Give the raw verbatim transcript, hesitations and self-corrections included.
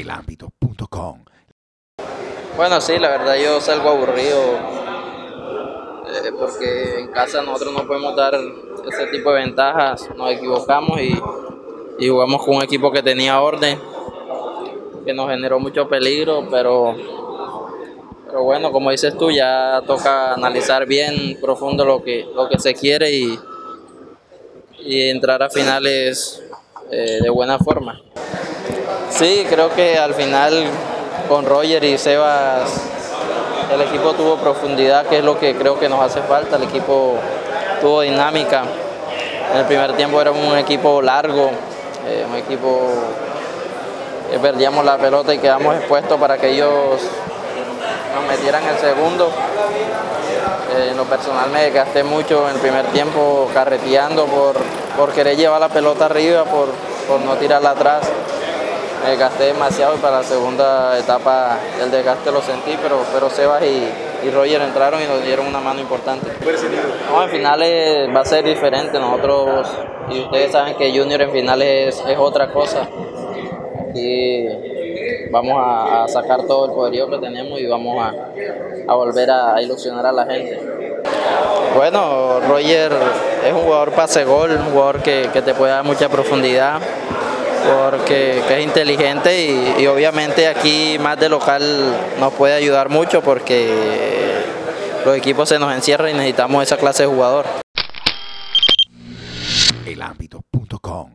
el ámbito punto com. Bueno, sí, la verdad yo salgo aburrido eh, porque en casa nosotros no podemos dar ese tipo de ventajas, nos equivocamos y, y jugamos con un equipo que tenía orden, que nos generó mucho peligro, pero, pero bueno, como dices tú, ya toca analizar bien profundo lo que, lo que se quiere y, y entrar a finales eh, de buena forma. Sí, creo que al final con Roger y Sebas el equipo tuvo profundidad, que es lo que creo que nos hace falta. El equipo tuvo dinámica. En el primer tiempo era un equipo largo, eh, un equipo que perdíamos la pelota y quedamos expuestos para que ellos nos metieran el segundo. Eh, en lo personal me desgasté mucho en el primer tiempo carreteando por, por querer llevar la pelota arriba, por, por no tirarla atrás. Me desgasté demasiado y para la segunda etapa el desgaste lo sentí, pero, pero Sebas y, y Roger entraron y nos dieron una mano importante. No, en finales va a ser diferente. Nosotros, y ustedes saben que Junior en finales es, es otra cosa. Y vamos a, a sacar todo el poderío que tenemos y vamos a, a volver a, a ilusionar a la gente. Bueno, Roger es un jugador pase-gol, un jugador que, que te puede dar mucha profundidad, porque que es inteligente y, y obviamente aquí más de local nos puede ayudar mucho porque los equipos se nos encierran y necesitamos esa clase de jugador. el ámbito punto com